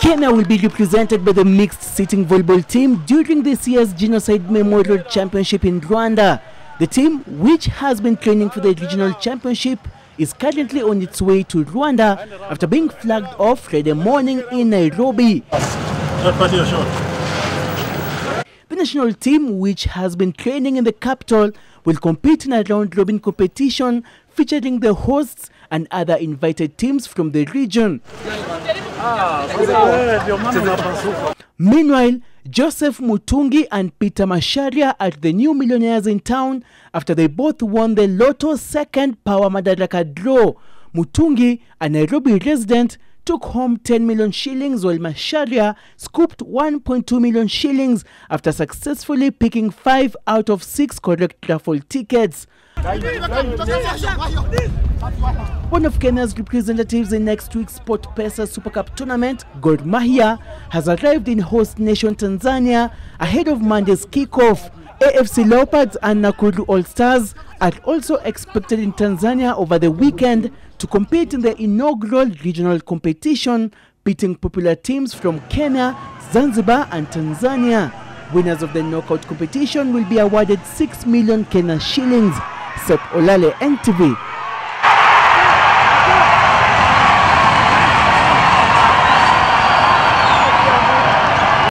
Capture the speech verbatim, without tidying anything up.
Kenya will be represented by the Mixed Sitting Volleyball Team during this year's Genocide Memorial Championship in Rwanda. The team, which has been training for the regional championship, is currently on its way to Rwanda after being flagged off Friday morning in Nairobi. The national team, which has been training in the capital, will compete in a round-robin competition featuring the hosts and other invited teams from the region. Meanwhile, Joseph Mutungi and Peter Masharia are the new millionaires in town after they both won the Lotto Second Power Madaraka draw. Mutungi, a Nairobi resident, took home ten million shillings, while Masharia scooped one point two million shillings after successfully picking five out of six correct raffle tickets. One of Kenya's representatives in next week's Sportpesa Super Cup tournament, Gor Mahia, has arrived in host nation Tanzania ahead of Monday's kickoff. A F C Leopards and Nakuru All Stars are also expected in Tanzania over the weekend to compete in the inaugural regional competition, beating popular teams from Kenya, Zanzibar and Tanzania. Winners of the knockout competition will be awarded six million Kenya shillings. Seth Olale, N T V.